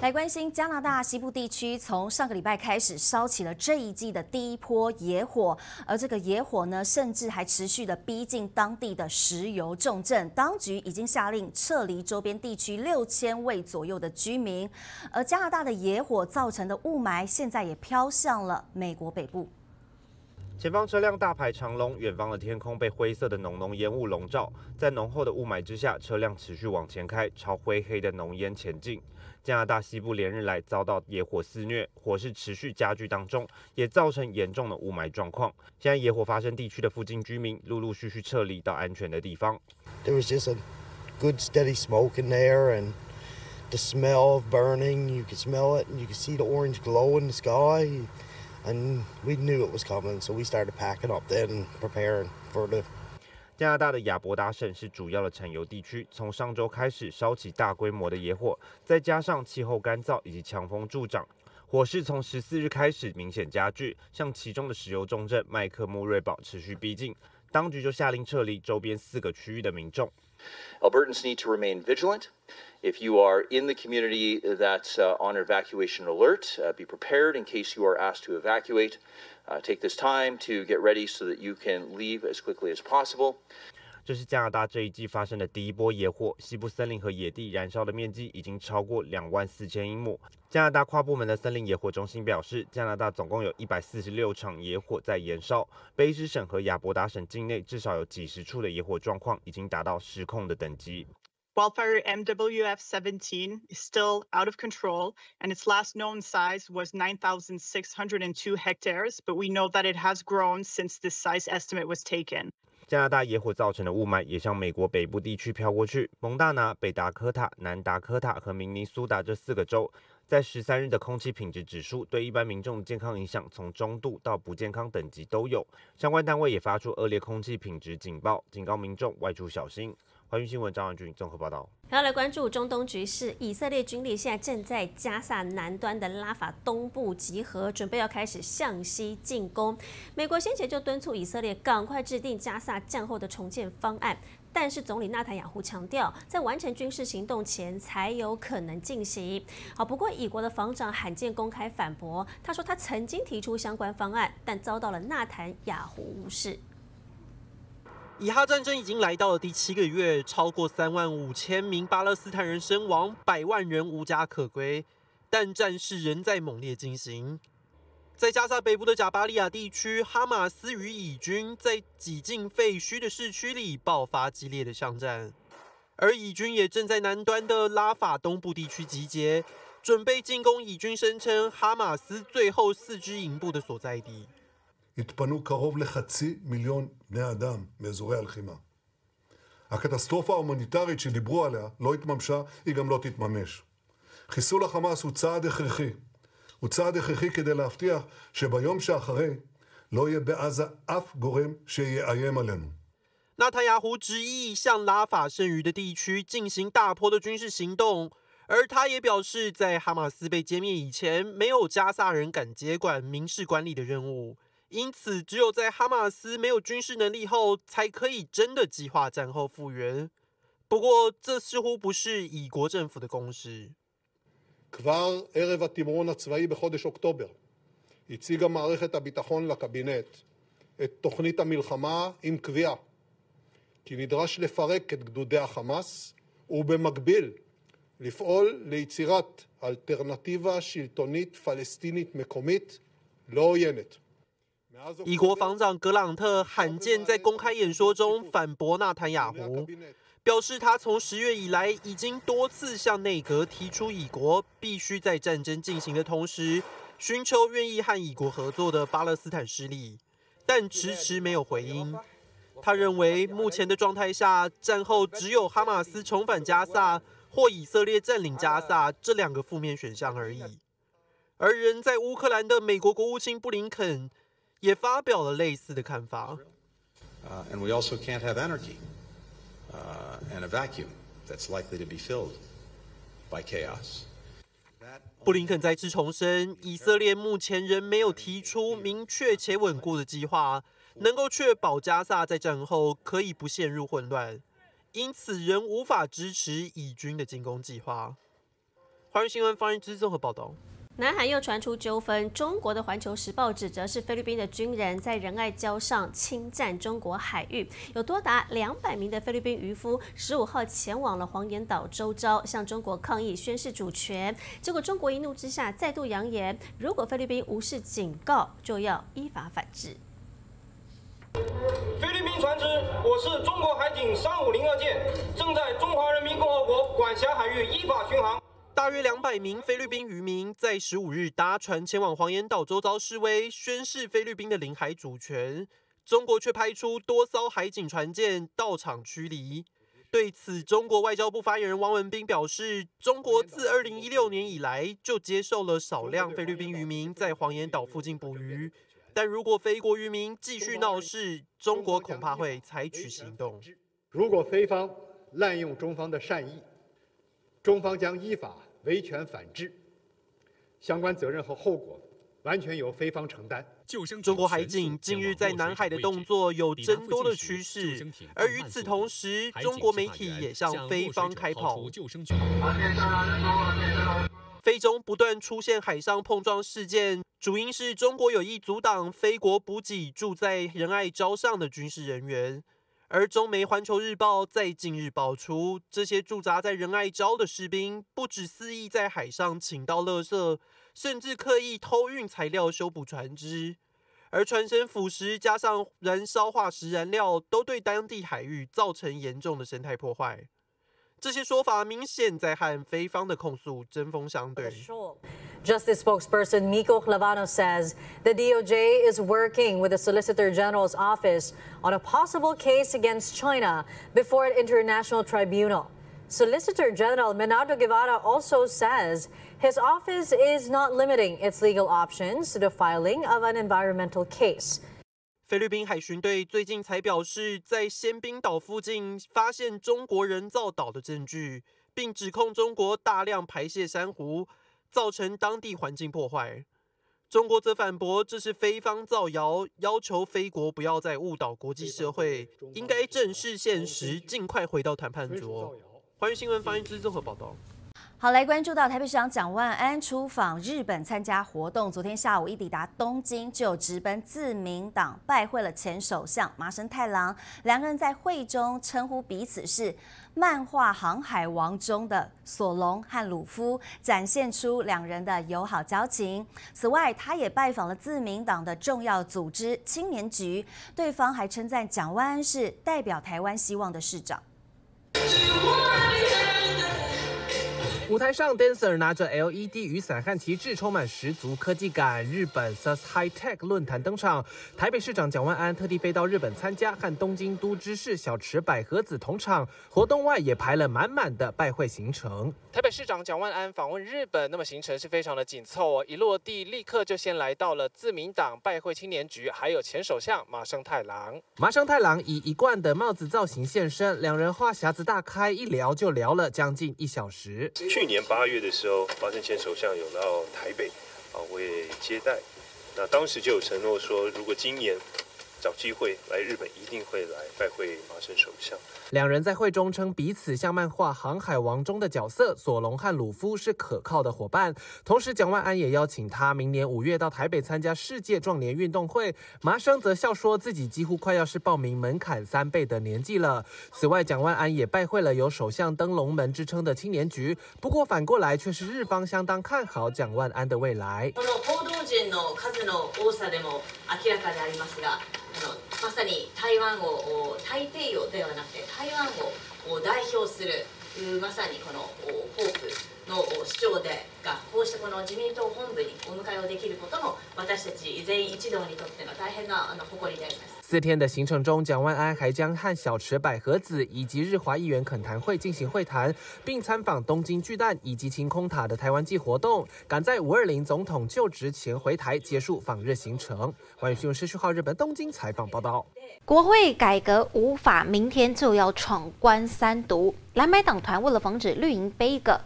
来关心加拿大西部地区，从上个礼拜开始烧起了这一季的第一波野火，而这个野火呢，甚至还持续的逼近当地的石油重镇，当局已经下令撤离周边地区6000位左右的居民。而加拿大的野火造成的雾霾，现在也飘向了美国北部。 前方车辆大排长龙，远方的天空被灰色的浓浓烟雾笼罩，在浓厚的雾霾之下，车辆持续往前开，朝灰黑的浓烟前进。加拿大西部连日来遭到野火肆虐，火势持续加剧当中，也造成严重的雾霾状况。现在野火发生地区的附近居民陆陆续续撤离到安全的地方。There was just a good steady smoke in there, and the smell of burning. You could smell it, and you could see the orange glow in the sky. And we knew it was coming, so we started packing up then and preparing for the. 加拿大的亚伯达省是主要的产油地区，从上周开始烧起大规模的野火，再加上气候干燥以及强风助长，火势从14日开始明显加剧，向其中的石油重镇麦克穆瑞堡持续逼近，当局就下令撤离周边4个区域的民众。 Albertans need to remain vigilant. If you are in the community that's on evacuation alert, be prepared in case you are asked to evacuate. Take this time to get ready so that you can leave as quickly as possible. 这是加拿大这一季发生的第一波野火，西部森林和野地燃烧的面积已经超过24000英亩。加拿大跨部门的森林野火中心表示，加拿大总共有146场野火在燃烧，卑诗省和亚伯达省境内至少有几十处的野火状况已经达到失控的等级。 Wildfire MWF 17 is still out of control, and its last known size was 9,602 hectares, but we know that it has grown since this size estimate was taken. 加拿大野火造成的雾霾也向美国北部地区飘过去，蒙大拿、北达科他、南达科他和明尼苏达这4个州，在13日的空气品质指数对一般民众的健康影响从中度到不健康等级都有。相关单位也发出恶劣空气品质警报，警告民众外出小心。 环宇新闻张婉君综合报道。还要来关注中东局势，以色列军力现在正在加萨南端的拉法东部集合，准备要开始向西进攻。美国先前就敦促以色列赶快制定加萨战后的重建方案，但是总理纳坦雅胡强调，在完成军事行动前才有可能进行。好，不过以国的防长罕见公开反驳，他说他曾经提出相关方案，但遭到了纳坦雅胡无视。 以哈战争已经来到了第7个月，超过35000名巴勒斯坦人身亡，100万人无家可归，但战事仍在猛烈进行。在加萨北部的贾巴利亚地区，哈马斯与以军在几近废墟的市区里爆发激烈的巷战，而以军也正在南端的拉法东部地区集结，准备进攻以军声称哈马斯最后4支营部的所在地。 התפנו קרוב ל0.5 מיליון בני אדם מאזורי הלחימה. הקטסטרופה ההומניטרית שדיברו עליה לא התממשה, היא גם לא תתממש. חיסול החמאס הוא צעד הכרחי. הוא צעד הכרחי כדי להבטיח שביום שאחרי לא יהיה בעזה אף גורם שיאיים עלינו. 纳坦雅胡执意向拉法剩余的地区进行大波的军事行动，而他也表示，在哈马斯被歼灭以前，没有加萨人敢接管民事管理的任务。 因此，只有在哈马斯没有军事能力后，才可以真的计划战后复原。不过，这似乎不是以国政府的共识。כבר ערב התמרון הצבאי בחודש אוקטובר, הציגה מערכת הביטחון לקבינט את תוכנית המלחמה עם קביעה, כי נדרש לפרק את גדודי החמאס ובמקביל לפעול ליצירת אלטרנטיבה שלטונית פלסטינית מקומית לא עוינת. 以国防长格朗特罕见在公开演说中反驳纳坦雅胡，表示他从10月以来已经多次向内阁提出，以国必须在战争进行的同时，寻求愿意和以国合作的巴勒斯坦势力，但迟迟没有回音。他认为，目前的状态下，战后只有哈马斯重返加萨或以色列占领加萨这2个负面选项而已。而人在乌克兰的美国国务卿布林肯。 也发表了类似的看法。And we also can't have anarchy and a vacuum that's likely to be filled by chaos. 布林肯再次重申，以色列目前仍没有提出明确且稳固的计划，能够确保加萨在战后可以不陷入混乱，因此仍无法支持以军的进攻计划。华语新闻发言之综合报道。 南韩又传出纠纷，中国的《环球时报》指责是菲律宾的军人在仁爱礁上侵占中国海域，有多达200名的菲律宾渔夫15号前往了黄岩岛周遭，向中国抗议宣示主权。结果中国一怒之下再度扬言，如果菲律宾无视警告，就要依法反制。菲律宾船只，我是中国海警3502舰，正在中华人民共和国管辖海域依法巡航。 大约200名菲律宾渔民在15日搭船前往黄岩岛周遭示威，宣示菲律宾的领海主权。中国却派出多艘海警船舰到场驱离。对此，中国外交部发言人汪文斌表示，中国自2016年以来就接受了少量菲律宾渔民在黄岩岛附近捕鱼，但如果非国渔民继续闹事，中国恐怕会采取行动。如果菲方滥用中方的善意，中方将依法 维权反制，相关责任和后果完全由菲方承担。中国海警近日在南海的动作有增多的趋势，而与此同时，中国媒体也向菲方开炮。菲中不断出现海上碰撞事件，主因是中国有意阻挡菲国补给住在仁爱礁上的军事人员。 而中媒《环球日报》在近日爆出，这些驻扎在仁爱礁的士兵不止肆意在海上倾倒垃圾，甚至刻意偷运材料修补船只。而船身腐蚀加上燃烧化石燃料，都对当地海域造成严重的生态破坏。这些说法明显在和菲方的控诉针锋相对。 Justice spokesperson Miko Clavano says the DOJ is working with the Solicitor General's office on a possible case against China before an international tribunal. Solicitor General Menardo Guevara also says his office is not limiting its legal options to the filing of an environmental case. 菲律宾海巡队最近才表示，在仙冰岛附近发现中国人造岛的证据，并指控中国大量排泄珊瑚， 造成当地环境破坏，中国则反驳这是菲方造谣，要求菲国不要再误导国际社会，应该正视现实，尽快回到谈判桌。华语新闻发言之综合报道。 好，来关注到台北市长蒋万安出访日本参加活动，昨天下午一抵达东京，就直奔自民党拜会了前首相麻生太郎，两个人在会中称呼彼此是漫画《航海王》中的索隆和鲁夫，展现出两人的友好交情。此外，他也拜访了自民党的重要组织青年局，对方还称赞蒋万安是代表台湾希望的市长。 舞台上 ，dancer 拿着 LED 雨伞和旗帜，充满十足科技感。日本 SUS High Tech 论坛登场，台北市长蒋万安特地飞到日本参加，和东京都知事小池百合子同场。活动外也排了满满的拜会行程。台北市长蒋万安访问日本，那么行程是非常的紧凑哦。一落地立刻就先来到了自民党拜会青年局，还有前首相麻生太郎。麻生太郎以一贯的帽子造型现身，两人话匣子大开，一聊就聊了将近1小时。 去年8月的时候，麻生前首相有到台北，我也接待。那当时就有承诺说，如果今年找机会来日本，一定会来拜会麻生首相。两人在会中称彼此像漫画《航海王》中的角色索隆和鲁夫是可靠的伙伴。同时，蒋万安也邀请他明年5月到台北参加世界壮年运动会。麻生则笑说自己几乎快要是报名门槛3倍的年纪了。此外，蒋万安也拜会了有首相登龙门之称的青年局。不过反过来却是日方相当看好蒋万安的未来。 まさに台湾を大西洋ではなくて台湾を代表するまさにこのホープの市長でがこうしてこの自民党本部にお迎えをできることも私たち全員一同にとっての大変な誇りであります。 4天的行程中，蒋万安还将和小池百合子以及日华议员恳谈会进行会谈，并参访东京巨蛋以及晴空塔的台湾祭活动，赶在520总统就职前回台，结束访日行程。华语新闻10号日本东京采访报道。国会改革无法，明天就要闯关3读。蓝白党团为了防止绿营背锅，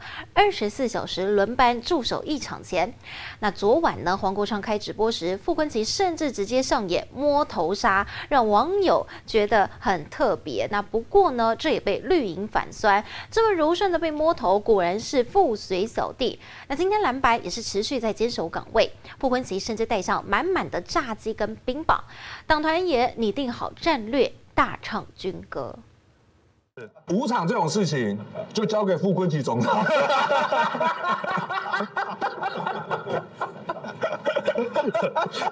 24小时轮班驻守一场前。那昨晚呢，黄国昌开直播时，傅崐萁甚至直接上演摸头杀，让网友觉得很特别。那不过呢，这也被绿营反酸，这么柔顺的被摸头，果然是腹随小弟。那今天蓝白也是持续在坚守岗位，傅崐萁甚至带上满满的炸鸡跟冰棒，党团也拟定好战略，大唱军歌。 补场这种事情就交给傅崐萁总统。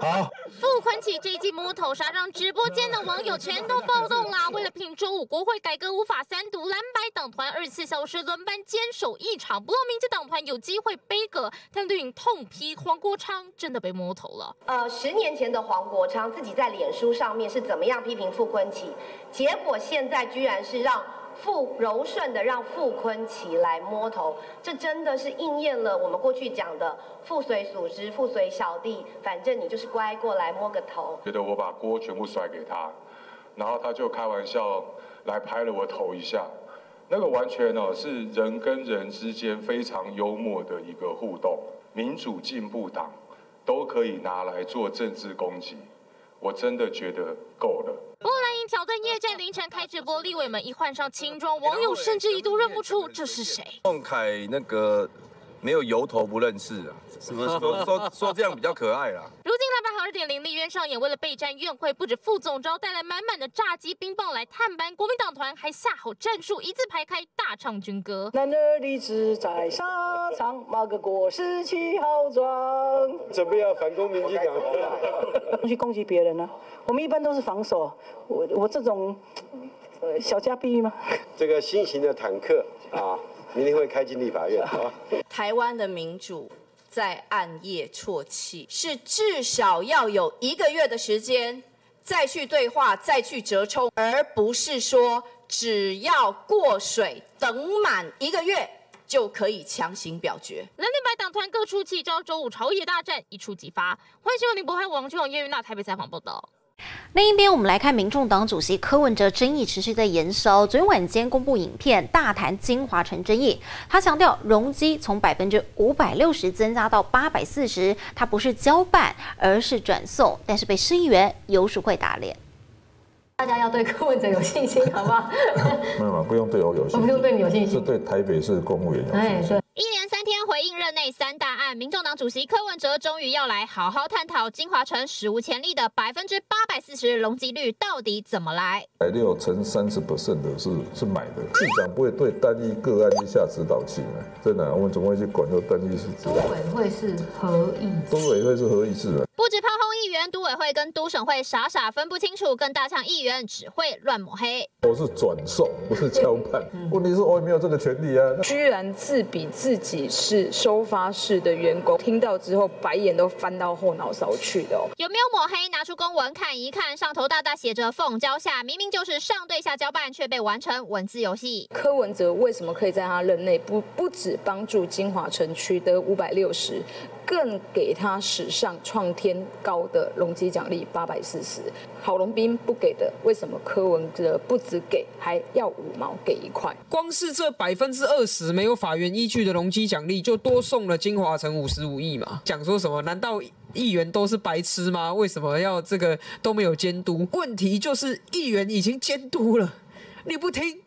好，傅崐萁这一记摸头杀让直播间的网友全都暴动啦！为了拼周五国会改革无法三读，蓝白党团24小时轮班坚守一场，不让民进党团有机会杯葛。但绿营痛批黄国昌真的被摸头了。10年前的黄国昌自己在脸书上面是怎么样批评傅崐萁，结果现在居然是让。 柔顺的让傅崐萁来摸头，这真的是应验了我们过去讲的“父随组织，父随小弟”，反正你就是乖过来摸个头。觉得我把锅全部甩给他，然后他就开玩笑来拍了我头一下，那个完全哦是人跟人之间非常幽默的一个互动。民主进步党都可以拿来做政治攻击，我真的觉得够了。 不过蓝营挑灯夜战，凌晨开直播，立委们一换上轻装，网友甚至一度认不出这是谁。孟凯那个没有油头不认识啊，什么说这样比较可爱啦。如今蓝白好2.0立院上演，为了备战院会，不止副总召带来满满的炸鸡冰棒来探班，国民党团还下好战术，一字排开大唱军歌。男儿立志在沙场，马革裹尸气豪壮。准备要反攻民进党。去攻击别人呢、啊？我们一般都是防守。 我这种小家碧玉吗？这个新型的坦克啊，明天会开进立法院。啊、台湾的民主在暗夜啜泣，是至少要有1个月的时间再去对话、再去折冲，而不是说只要过水等满1个月。 就可以强行表决。蓝绿白党团各出奇招，周五朝野大战一触即发。欢迎收看林柏翰、王俊宏、叶云娜台北采访报道。 另一边，我们来看民众党主席柯文哲争议持续在延烧。昨天晚间公布影片，大谈金华城争议。他强调，容积从560%增加到840%，他不是交办，而是转送，但是被市议员游淑慧打脸。 大家要对柯文哲有信心，好不好？没有，不用对我有信心，不用对你有信心，是对台北市公务员有信心。哎，对。 一连3天回应任内3大案，民众党主席柯文哲终于要来好好探讨金华城史无前例的840%容积率到底怎么来？6乘30% 是买的，市长不会对单一个案去下指导期嘛？真的、啊，我们总会去管到单一是指导。都委会是合议，都委会是合议制的。不止炮轰议员，都委会跟都审会傻分不清楚，更大呛议员只会乱抹黑。我是转售，不是交办。问题是我也没有这个权利啊，居然自比。 自己是收发室的员工，听到之后白眼都翻到后脑勺去的哦。有没有抹黑？拿出公文看一看，上头大大写着“奉交下”，明明就是上对下交办，却被完成文字游戏。柯文哲为什么可以在他任内不止帮助金华城区的560，更给他史上创天高的容积奖励840？郝龙斌不给的，为什么柯文哲不只给，还要5毛给1块？光是这20%没有法院依据的。 容积奖励就多送了金华城55亿嘛？讲说什么？难道议员都是白痴吗？为什么要这个都没有监督？问题就是议员已经监督了，你不听，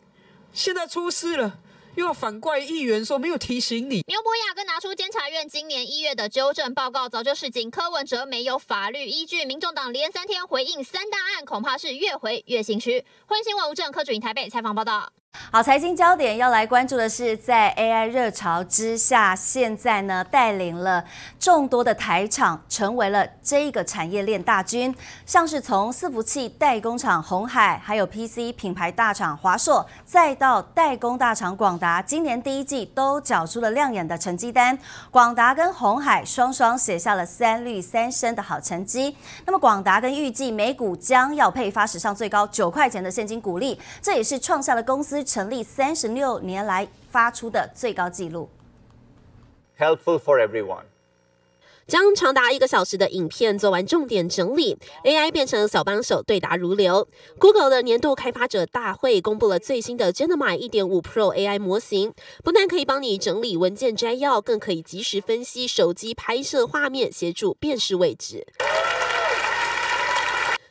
现在出事了。 又要反怪议员说没有提醒你。牛伯雅更拿出监察院今年1月的纠正报告，早就示警柯文哲没有法律依据。民众党连3天回应3大案，恐怕是越回越心虚。欢迎新闻吴正、柯主任台北采访报道。好，财经焦点要来关注的是，在 AI 热潮之下，现在呢带领了众多的台厂成为了这个产业链大军，像是从伺服器代工厂鸿海，还有 PC 品牌大厂华硕，再到代工大厂广达。 今年第一季都缴出了亮眼的成绩单，广达跟鸿海双双写下了3绿3升的好成绩。那么广达跟预计每股将要配发史上最高9块钱的现金股利，这也是创下了公司成立36年来发出的最高纪录。Helpful for everyone. 将长达1个小时的影片做完重点整理 ，AI 变成小帮手，对答如流。Google 的年度开发者大会公布了最新的 Gemini 1.5 Pro AI 模型，不但可以帮你整理文件摘要，更可以及时分析手机拍摄画面，协助辨识位置。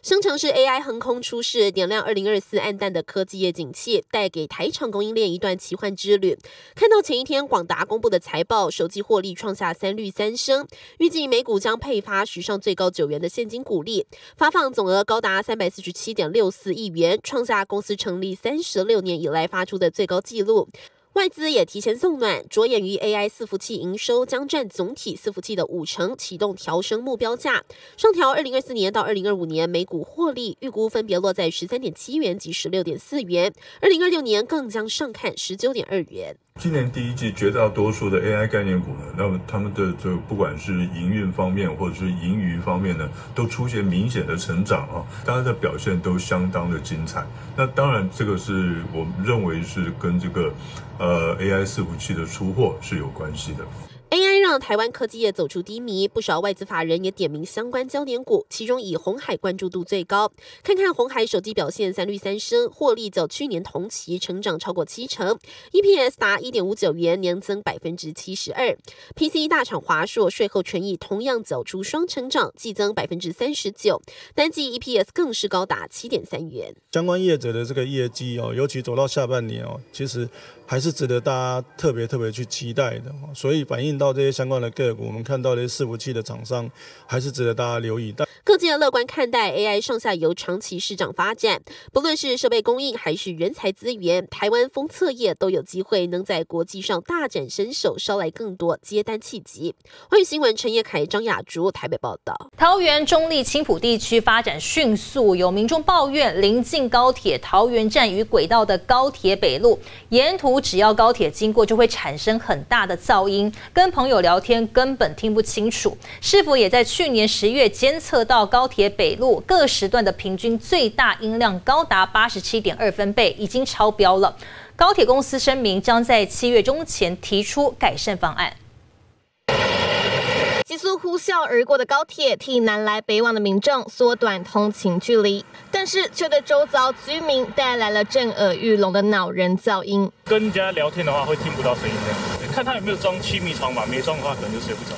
生成式 AI 横空出世，点亮2024暗淡的科技业景气，带给台厂供应链一段奇幻之旅。看到前一天广达公布的财报，手机获利创下3绿3升，预计每股将配发史上最高9元的现金股利，发放总额高达347.64亿元，创下公司成立36年以来发出的最高纪录。 外资也提前送暖，着眼于 AI 伺服器营收将占总体伺服器的5%，启动调升目标价，上调2024年到2025年每股获利预估分别落在13.7元及16.4元，2026年更将上看19.2元。今年第一季绝大多数的 AI 概念股呢，那么他们的就不管是营运方面或者是盈余方面呢，都出现明显的成长啊，大家的表现都相当的精彩。那当然，这个是我们认为是跟这个AI 伺服器的出货是有关系的。 AI 让台湾科技业走出低迷，不少外资法人也点名相关焦点股，其中以鸿海关注度最高。看看鸿海手机表现3绿3升，获利较去年同期成长超过70% ，EPS 达 1.59元，年增72%。PC 大厂华硕税后纯益同样走出双成长，季增39%，单季 EPS 更是高达7.3元。相关业者的这个业绩哦，尤其走到下半年哦，其实还是值得大家特别去期待的，所以反映到 这些相关的个股，我们看到的伺服器的厂商还是值得大家留意。各界乐观看待 AI 上下游长期市场发展，不论是设备供应还是人才资源，台湾封测业都有机会能在国际上大展身手，捎来更多接单契机。欢迎新闻陈业凯、张雅竹台北报道。桃园中坜青埔地区发展迅速，有民众抱怨临近高铁桃园站与轨道的高铁北路，沿途只要高铁经过就会产生很大的噪音，跟朋友聊天根本听不清楚。市府也在去年10月监测到高铁北路各时段的平均最大音量高达87.2分贝，已经超标了。高铁公司声明将在7月中前提出改善方案。 急速呼啸而过的高铁，替南来北往的民众缩短通勤距离，但是却对周遭居民带来了震耳欲聋的恼人噪音。跟人家聊天的话，会听不到声音这样。看他有没有装气密窗吧，没装的话，可能就睡不着。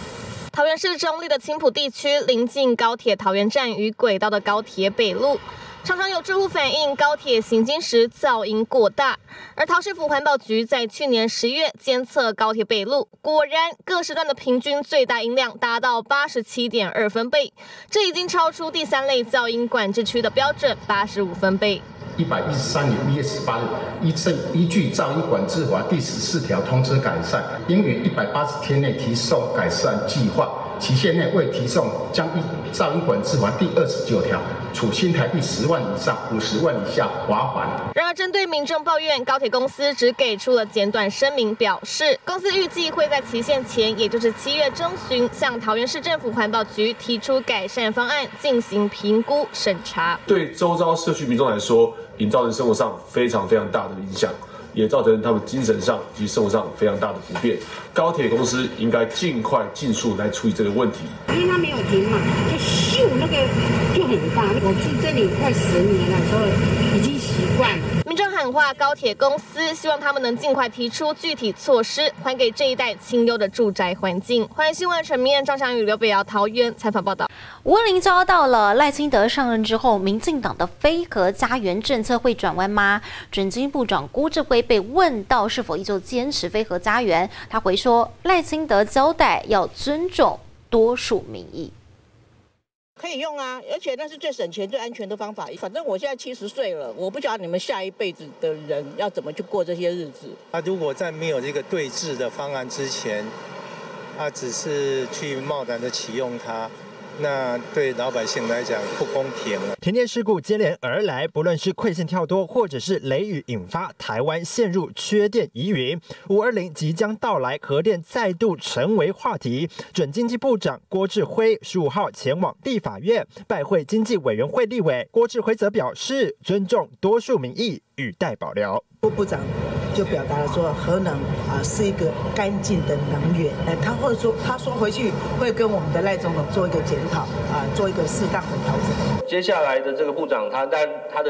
桃园市中坜的青埔地区，临近高铁桃园站与轨道的高铁北路，常常有住户反映高铁行经时噪音过大。而桃市府环保局在去年10月监测高铁北路，果然各时段的平均最大音量达到87.2分贝，这已经超出第3类噪音管制区的标准85分贝。 113年1月18日，依据《噪音管制法》第14条通知改善，应于180天内提送改善计划，期限内未提送，将依《噪音管制法》第29条，处新台币10万以上50万以下罚款。然而，针对民众抱怨，高铁公司只给出了简短声明，表示公司预计会在期限前，也就是7月中旬，向桃园市政府环保局提出改善方案，进行评估审查。对周遭社区民众来说， 营造成生活上非常大的影响，也造成他们精神上及生活上非常大的不便。高铁公司应该尽快尽速来处理这个问题，因为它没有停嘛，就咻那个就很大。我住这里快10年了，所以已经习惯了。民众喊话高铁公司，希望他们能尽快提出具体措施，还给这一带清幽的住宅环境。欢迎新闻陈明燕、张翔宇、刘北瑶、桃园采访报道。 吴文玲遭到了赖清德上任之后，民进党的非核家园政策会转弯吗？准经部长辜志辉被问到是否依旧坚持非核家园，他回说赖清德交代要尊重多数民意。 可以用啊，而且那是最省钱、最安全的方法。反正我现在70岁了，我不晓得你们下一辈子的人要怎么去过这些日子。如果在没有这个对峙的方案之前，只是去贸然的启用它。 那对老百姓来讲不公平了。停电事故接连而来，不论是馈线跳多，或者是雷雨引发台湾陷入缺电疑云。520即将到来，核电再度成为话题。准经济部长郭志辉15号前往立法院拜会经济委员会立委，郭志辉则表示尊重多数民意，语带保留。部长就表达了说，核能啊是一个干净的能源。他会说，他说回去会跟我们的赖总统做一个检讨啊，做一个适当的调整。接下来的这个部长，他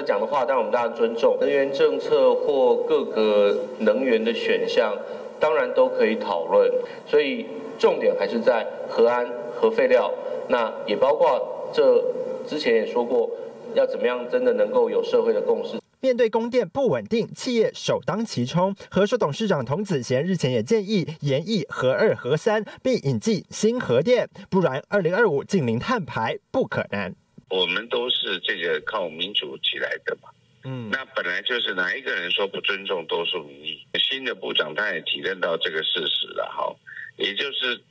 讲的话，当然我们大家尊重。能源政策或各个能源的选项，当然都可以讨论。所以重点还是在核安、核废料，那也包括这之前也说过，要怎么样真的能够有社会的共识。 面对供电不稳定，企业首当其冲。核署董事长童子贤日前也建议研议核二、核三，并引进新核电，不然2025净零碳排不可能。我们都是这个靠民主起来的嘛，那本来就是哪一个人说不尊重多数民意？新的部长他也体认到这个事实了哈，也就是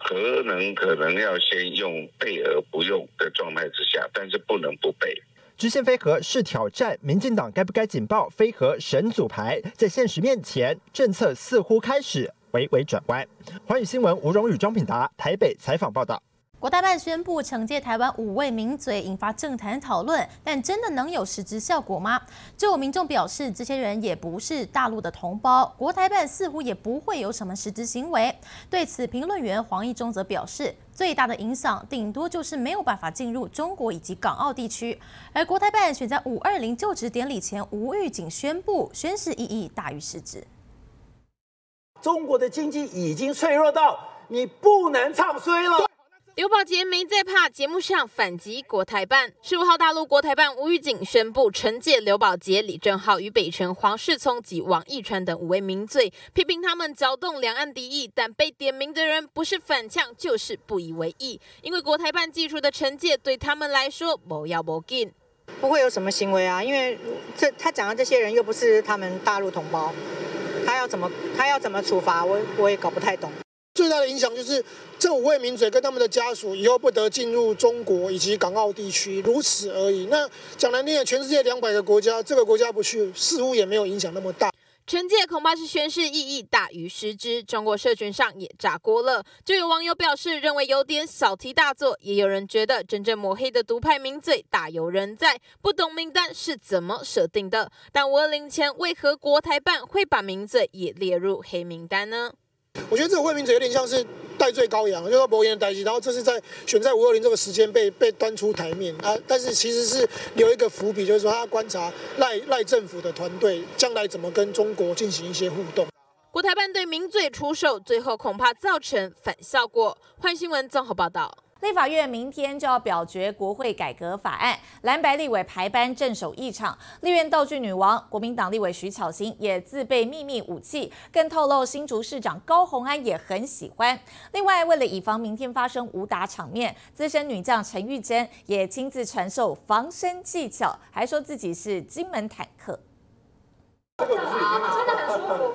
核能可能要先用备而不用的状态之下，但是不能不备。 直线非核是挑战，民进党该不该紧抱非核神主牌？在现实面前，政策似乎开始微微转弯。寰宇新闻吴荣宇、庄品达台北采访报道。国台办宣布惩戒台湾5位名嘴，引发政坛讨论，但真的能有实质效果吗？就有民众表示，这些人也不是大陆的同胞，国台办似乎也不会有什么实质行为。对此，评论员黄义中则表示。 最大的影响，顶多就是没有办法进入中国以及港澳地区。而国台办选在520就职典礼前无预警宣布，宣示意义大于实质。中国的经济已经脆弱到你不能唱衰了。刘宝杰没在怕，节目上反击国台办。15号，大陆国台办无预警宣布惩戒刘宝杰、李正浩、于北辰、黄世聪及王义川等5位名嘴，批评他们搅动两岸敌意，但被点名的人不是反呛就是不以为意，因为国台办寄出的惩戒对他们来说无要无紧，不会有什么行为啊，因为他讲的这些人又不是他们大陆同胞，他要怎么处罚，我也搞不太懂。 最大的影响就是这5位名嘴跟他们的家属以后不得进入中国以及港澳地区，如此而已。那讲难听点，全世界200个国家，这个国家不去，似乎也没有影响那么大。惩戒恐怕是宣示意义大于实质。中国社群上也炸锅了，就有网友表示认为有点小题大做，也有人觉得真正抹黑的独派名嘴大有人在，不懂名单是怎么设定的。但520前为何国台办会把名嘴也列入黑名单呢？ 我觉得这个惠民者有点像是戴罪羔羊，就是伯言的代替，然后这是在选在520这个时间被端出台面啊，但是其实是留一个伏笔，就是说他观察赖政府的团队将来怎么跟中国进行一些互动。国台办对名嘴出手，最后恐怕造成反效果。寰宇新闻综合报道。 立法院明天就要表决国会改革法案，蓝白立委排班镇守议场，立院道具女王国民党立委徐巧芯也自备秘密武器，更透露新竹市长高虹安也很喜欢。另外，为了以防明天发生武打场面，资深女将陈玉珍也亲自传授防身技巧，还说自己是金门坦克。真的很舒服。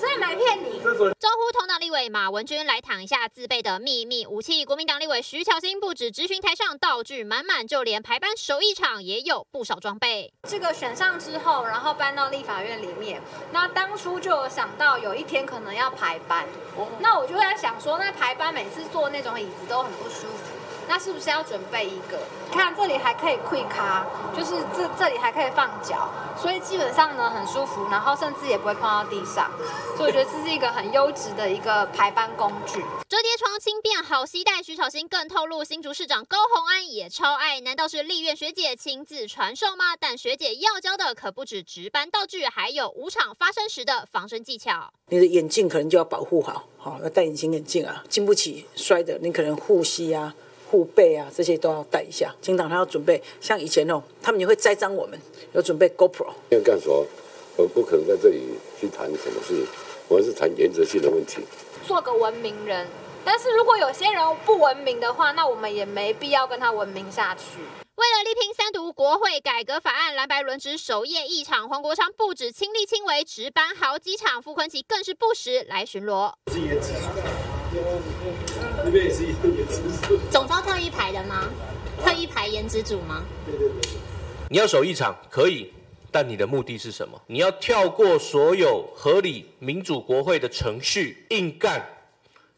真的没骗你！招呼同党立委马文君来躺一下自备的秘密武器。国民党立委徐巧芯不止质询台上道具满满，就连排班首一场也有不少装备。这个选上之后，然后搬到立法院里面，那当初就有想到有一天可能要排班，那我就在想说，那排班每次坐那种椅子都很不舒服，那是不是要准备一个？看这里还可以跪咖，就是这里还可以放脚，所以基本上呢很舒服，然后甚至也不会碰到地上。 所以我觉得这是一个很优质的一个排班工具。折叠床轻便好携带，徐巧芯更透露，新竹市长高虹安也超爱。难道是立院学姐亲自传授吗？但学姐要教的可不止值班道具，还有武场发生时的防身技巧。你的眼镜可能就要保护好，要戴隐形眼镜啊，经不起摔的，你可能护膝啊、护背啊这些都要戴一下。经常他要准备，像以前哦，他们也会栽赃我们，有准备 GoPro。要干什么？我不可能在这里去谈什么事。 我是谈原则性的问题，做个文明人。但是如果有些人不文明的话，那我们也没必要跟他文明下去。为了力拼3读国会改革法案，蓝白轮值首夜议场，黄国昌不止亲力亲为值班好几场，傅崐萁更是不时来巡逻。总招特意排的吗？特意排颜值组吗？对对对。你要守议场可以。 但你的目的是什么？你要跳过所有合理民主国会的程序，硬干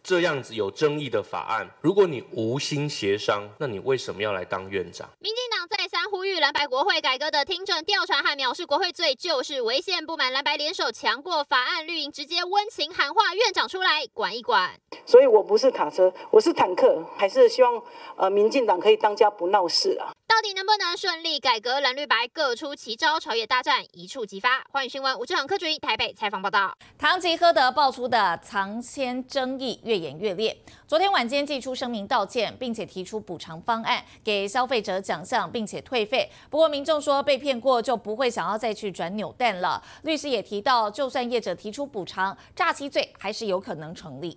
这样子有争议的法案。如果你无心协商，那你为什么要来当院长？民进党再三呼吁蓝白国会改革的听证调查和藐视国会罪就是违宪，不满蓝白联手强过法案，绿营直接温情喊话院长出来管一管。所以我不是卡车，我是坦克，还是希望民进党可以当家不闹事啊。到底能不能顺利改革？蓝绿白各出奇招，朝野大战一触即发。寰宇新闻吴志航、柯俊台北采访报道。唐吉诃德爆出的藏签争议越演越烈，昨天晚间寄出声明道歉，并且提出补偿方案，给消费者奖项，并且退费。不过民众说被骗过就不会想要再去转扭蛋了。律师也提到，就算业者提出补偿，诈欺罪还是有可能成立。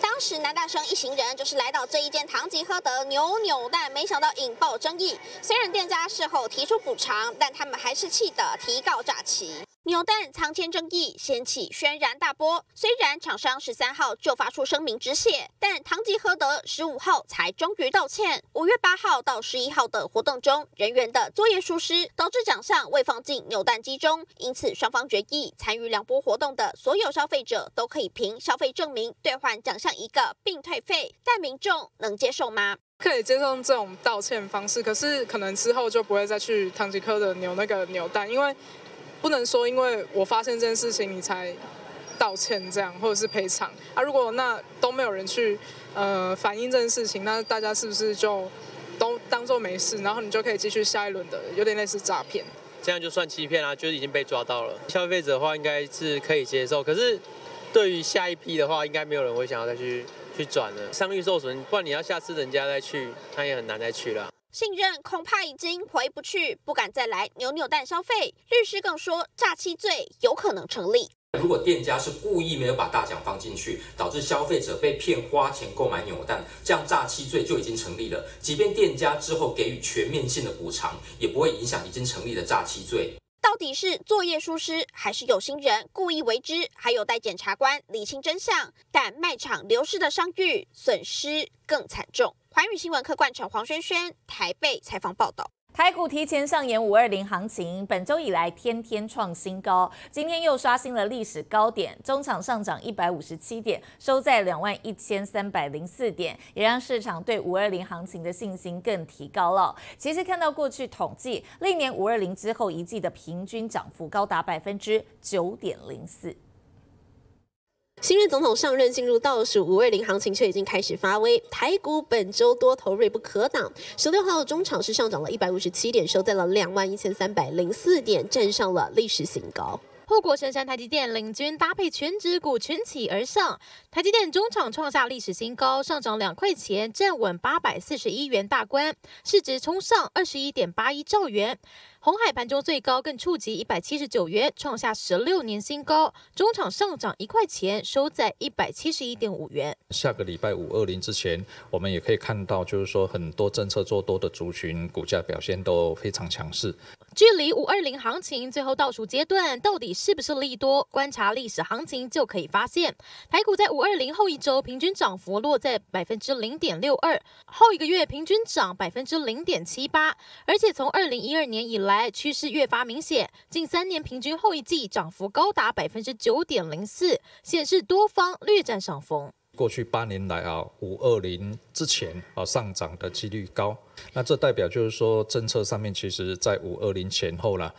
当时南大生一行人就是来到这一间唐吉诃德扭扭蛋，没想到引爆争议。虽然店家事后提出补偿，但他们还是气得提告诈欺。扭蛋藏签争议掀起轩然大波。虽然厂商13号就发出声明止血，但唐吉诃德15号才终于道歉。5月8号到11号的活动中，人员的作业疏失导致奖项未放进扭蛋机中，因此双方决议，参与两波活动的所有消费者都可以凭消费证明兑换奖项1个，并退费。但民众能接受吗？ 可以接受这种道歉方式，可是可能之后就不会再去唐吉诃德扭那个扭蛋，因为不能说因为我发现这件事情你才道歉这样，或者是赔偿啊。如果那都没有人去反映这件事情，那大家是不是就都当做没事，然后你就可以继续下一轮的，有点类似诈骗，这样就算欺骗啊，就是已经被抓到了。消费者的话应该是可以接受，可是对于下一批的话，应该没有人会想要再去转了，商誉受损，不然你要下次人家再去，他也很难再去了。信任恐怕已经回不去，不敢再来扭扭蛋消费。律师更说，诈欺罪有可能成立。如果店家是故意没有把大奖放进去，导致消费者被骗花钱购买扭蛋，这样诈欺罪就已经成立了。即便店家之后给予全面性的补偿，也不会影响已经成立的诈欺罪。 到底是作业疏失，还是有心人故意为之，还有待检察官理清真相。但卖场流失的商誉损失更惨重。寰宇新闻柯冠成、黄轩轩台北采访报道。 台股提前上演520行情，本周以来天天创新高，今天又刷新了历史高点，中场上涨157点，收在21304点，也让市场对520行情的信心更提高了。其实看到过去统计，历年520之后一季的平均涨幅高达 9.04%。 新任总统上任进入倒数，520行情却已经开始发威。台股本周多头锐不可挡，16号中场是上涨了157点，收在了21304点，站上了历史新高。护国神山台积电领军，搭配全指股群起而上，台积电中场创下历史新高，上涨2块钱，站稳841元大关，市值冲上 21.81 兆元。 鸿海盘中最高更触及179元，创下16年新高。中场上涨1块钱，收在 171.5 元。下个礼拜520之前，我们也可以看到，就是说很多政策做多的族群股价表现都非常强势。距离520行情最后倒数阶段，到底是不是利多？观察历史行情就可以发现，台股在520后一周平均涨幅落在 0.62%， 后一个月平均涨 0.78%， 而且从2012年以来。 趋势越发明显，近3年平均后一季涨幅高达 9.04%， 显示多方略占上风。过去8年来啊，520之前啊上涨的几率高，那这代表就是说政策上面其实在520前后啦，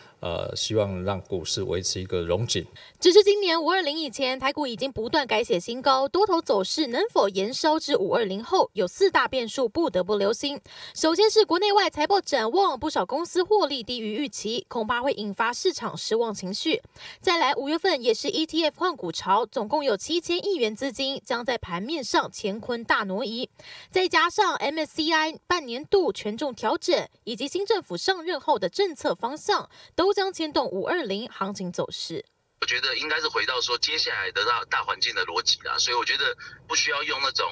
希望让股市维持一个荣景。只是今年520以前，台股已经不断改写新高，多头走势能否延烧至520后，有4大变数不得不留心。首先是国内外财报展望，不少公司获利低于预期，恐怕会引发市场失望情绪。再来，5月份也是 ETF 换股潮，总共有7000亿元资金将在 盘面上乾坤大挪移，再加上 MSCI 半年度权重调整，以及新政府上任后的政策方向，都将牵动520行情走势。我觉得应该是回到说接下来的大环境的逻辑啦，所以我觉得不需要用那种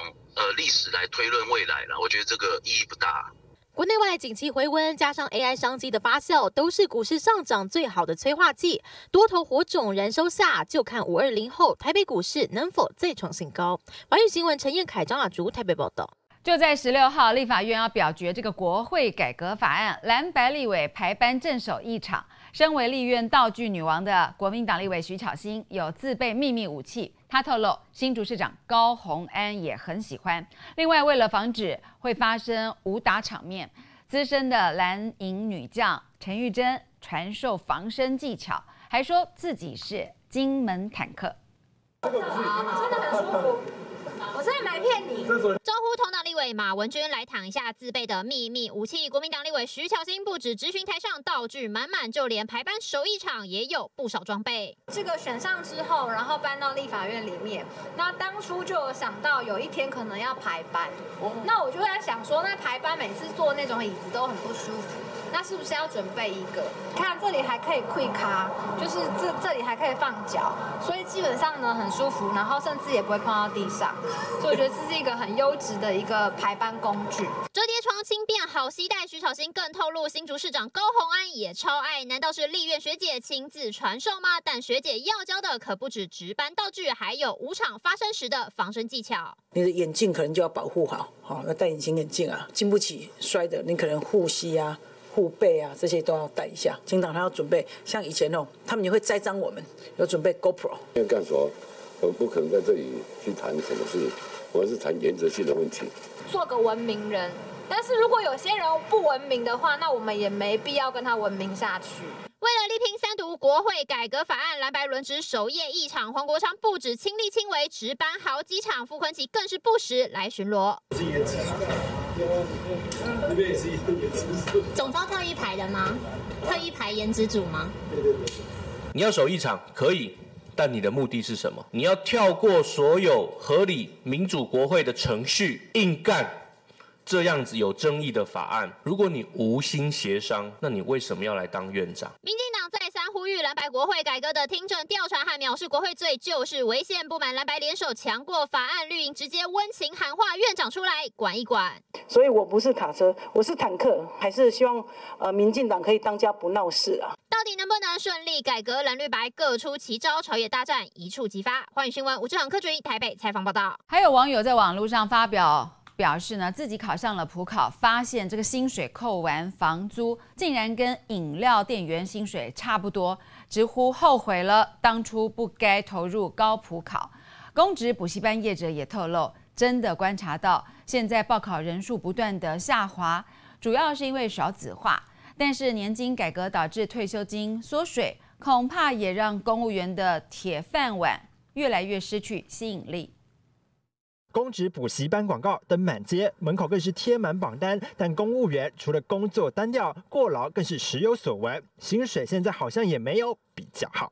历史来推论未来啦，我觉得这个意义不大。 国内外景气回温，加上 AI 商机的发酵，都是股市上涨最好的催化剂。多头火种燃烧下，就看520后台北股市能否再创新高。寰宇新闻陈彦凯、张雅竹台北报道。 就在16号，立法院要表决这个国会改革法案，蓝白立委排班镇守一场。身为立院道具女王的国民党立委徐巧芯有自备秘密武器，她透露新竹市长高虹安也很喜欢。另外，为了防止会发生武打场面，资深的蓝营女将陈玉珍传授防身技巧，还说自己是金门坦克。真的很舒服，我真的没骗你。招呼头脑立委马文君来躺一下自备的秘密武器。国民党立委徐巧芯不止质询台上道具满满，就连排班首一场也有不少装备。这个选上之后，然后搬到立法院里面，那当初就有想到有一天可能要排班，那我就在想说，那排班每次坐那种椅子都很不舒服。 那是不是要准备一个？看这里还可以跪咖，就是这里还可以放脚，所以基本上呢很舒服，然后甚至也不会碰到地上，所以我觉得这是一个很优质的一个排班工具。折叠床轻便好携带，徐巧芯更透露，新竹市长高虹安也超爱，难道是立院学姐亲自传授吗？但学姐要教的可不止值班道具，还有舞场发生时的防身技巧。你的眼镜可能就要保护好，好要戴隐形眼镜啊，经不起摔的，你可能护膝啊。 护背啊，这些都要带一下。经常他要准备，像以前哦，他们也会栽赃我们，有准备 GoPro。因为干什么？我不可能在这里去谈什么事情，我是谈原则性的问题。做个文明人，但是如果有些人不文明的话，那我们也没必要跟他文明下去。为了力拼三读国会改革法案，蓝白轮值首夜一场，黄国昌不止亲力亲为值班好几场，傅崐萁更是不时来巡逻。 总招特一排的吗？特一排颜值组吗？对对对。你要守一场可以，但你的目的是什么？你要跳过所有合理民主国会的程序，硬干这样子有争议的法案。如果你无心协商，那你为什么要来当院长？民进党再三呼吁蓝白国会改革的听证调查和藐视国会罪就是违宪，不满蓝白联手强过法案，绿营直接温情喊话院长出来管一管。 所以我不是卡车，我是坦克，还是希望民进党可以当家不闹事啊！到底能不能顺利改革蓝绿白各出奇招，朝野大战一触即发？寰宇新闻吴志航、柯俊台北采访报道。还有网友在网络上发表示呢，自己考上了普考，发现这个薪水扣完房租，竟然跟饮料店员薪水差不多，直呼后悔了，当初不该投入高普考。公职补习班业者也透露。 真的观察到，现在报考人数不断的下滑，主要是因为少子化。但是年金改革导致退休金缩水，恐怕也让公务员的铁饭碗越来越失去吸引力。公职补习班广告登满街，门口更是贴满榜单。但公务员除了工作单调、过劳，更是时有所闻，薪水现在好像也没有比较好。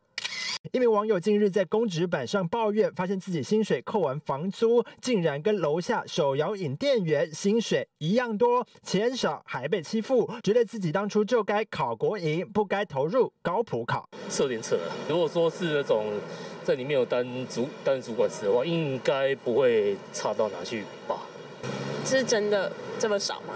一名网友近日在公职版上抱怨，发现自己薪水扣完房租，竟然跟楼下手摇饮店员薪水一样多，钱少还被欺负，觉得自己当初就该考国营，不该投入高普考，是有点扯。如果说是那种在里面有担任主管职的话，应该不会差到哪去吧？是真的这么少吗？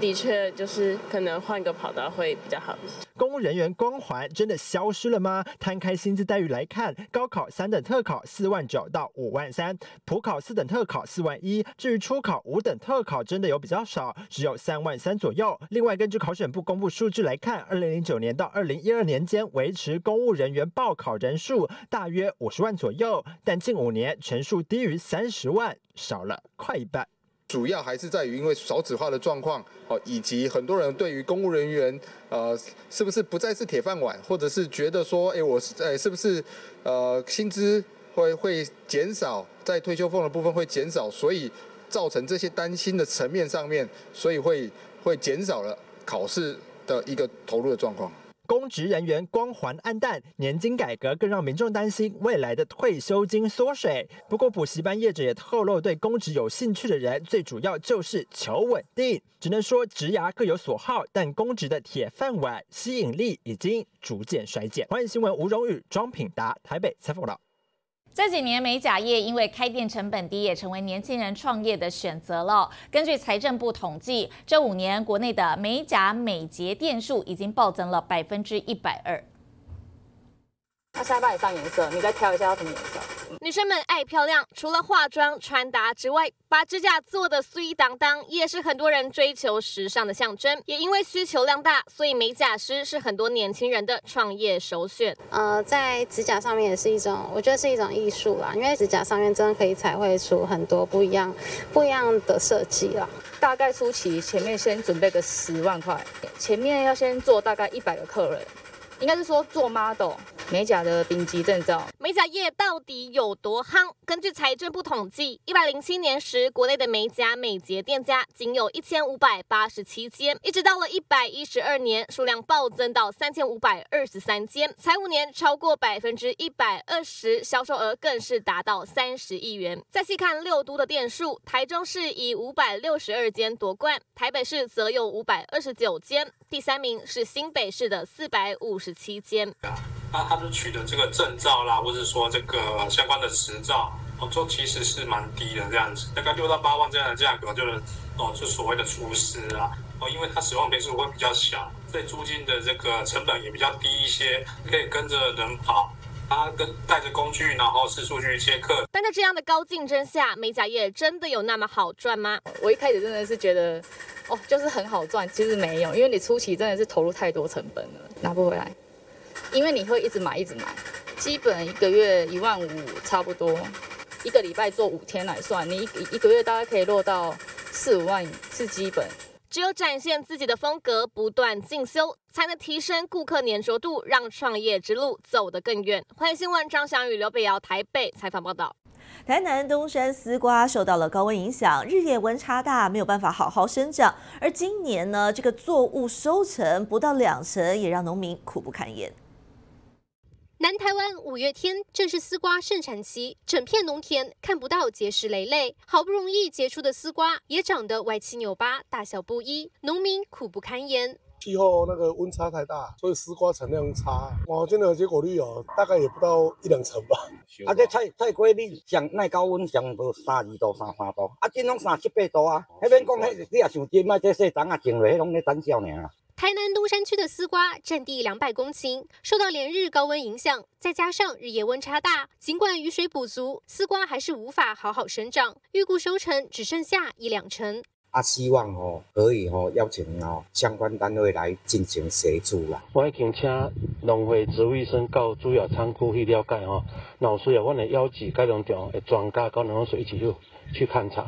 的确，就是可能换个跑道会比较好。公务人员光环真的消失了吗？摊开薪资待遇来看，高考3等特考4万900到5万3，普考4等特考4万1。至于初考5等特考，真的有比较少，只有3万3左右。另外，根据考选部公布数据来看，2009年到2012年间，维持公务人员报考人数大约50万左右，但近5年全数低于30万，少了快一半。 主要还是在于因为少子化的状况，以及很多人对于公务人员，是不是不再是铁饭碗，或者是觉得说，我是不是薪资会减少，在退休俸的部分会减少，所以造成这些担心的层面上面，所以会减少了考试的一个投入的状况。 公职人员光环黯淡，年金改革更让民众担心未来的退休金缩水。不过，补习班业者也透露，对公职有兴趣的人，最主要就是求稳定。只能说职涯各有所好，但公职的铁饭碗吸引力已经逐渐衰减。寰宇新闻吴荣宇、庄品达台北采访到。 这几年美甲业因为开店成本低，也成为年轻人创业的选择了。根据财政部统计，这5年国内的美甲美睫店数已经暴增了120%。他下巴也上颜色，你再挑一下要什么颜色？女生们爱漂亮，除了化妆、穿搭之外，把指甲做得水当当也是很多人追求时尚的象征。也因为需求量大，所以美甲师是很多年轻人的创业首选。在指甲上面也是一种，我觉得是一种艺术啦，因为指甲上面真的可以彩绘出很多不一样的设计啦。大概初期前面先准备个10万块，前面要先做大概100个客人。 应该是说做 model 美甲的顶级证照。美甲业到底有多夯？根据财政部统计，107年时，国内的美甲美睫店家仅有1587间，一直到了112年，数量暴增到3523间，才5年超过120%，销售额更是达到30亿元。再细看6都的店数，台中市以562间夺冠，台北市则有529间，第3名是新北市的457间。他就取得这个证照啦，或是说这个相关的执照，就其实是蛮低的这样子，大概6到8万这样的价格，就是就所谓的厨师啦，因为它使用的倍数会比较小，所以租金的这个成本也比较低一些，可以跟着人跑。 他跟带着工具，然后四处去接客。但在这样的高竞争下，美甲业真的有那么好赚吗？我一开始真的是觉得，就是很好赚，其实没有，因为你初期真的是投入太多成本了，拿不回来。因为你会一直买，一直买，基本1个月15000差不多，1个礼拜做5天来算，你一个月大概可以落到4、5万是基本。 只有展现自己的风格，不断进修，才能提升顾客粘着度，让创业之路走得更远。欢迎新闻张翔宇、刘北瑶台北采访报道。台南东山丝瓜受到了高温影响，日夜温差大，没有办法好好生长。而今年呢，这个作物收成不到20%，也让农民苦不堪言。 南台湾5月天正是丝瓜盛产期，整片农田看不到结实累累，好不容易结出的丝瓜也长得歪七扭八，大小不一，农民苦不堪言。气候那个温差太大，所以丝瓜产量差。真的结果率大概也不到1-2成吧。啊，这菜瓜你上耐高温上无32度、33度，啊，这拢37、8度啊。那边讲，你也想今摆这细冬啊种落，迄拢咧等少尔。 台南东山区的丝瓜占地200公顷，受到连日高温影响，再加上日夜温差大，尽管雨水补足，丝瓜还是无法好好生长，预估收成只剩下1-2成。希望可以邀请相关单位来进行协助啦。我已经请农会植物医生到主要仓库去了解那有需要我们邀请该农场的专家跟农水一起去勘察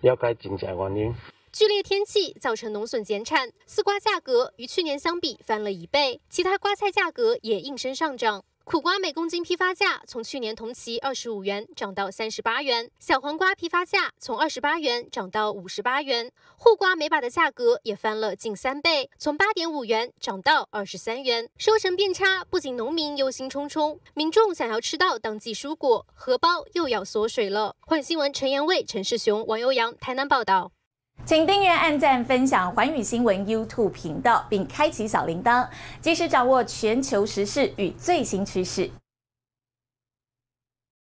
了解真正原因。 剧烈天气造成农损减产，丝瓜价格与去年相比翻了1倍，其他瓜菜价格也应声上涨。苦瓜每公斤批发价从去年同期25元涨到38元，小黄瓜批发价从28元涨到58元，护瓜每把的价格也翻了近3倍，从8.5元涨到23元。收成变差，不仅农民忧心忡忡，民众想要吃到当季蔬果，荷包又要缩水了。欢迎新闻陈延卫、陈世雄、王悠扬，台南报道。 请订阅、按赞、分享寰宇新闻 YouTube 频道，并开启小铃铛，及时掌握全球时事与最新趋势。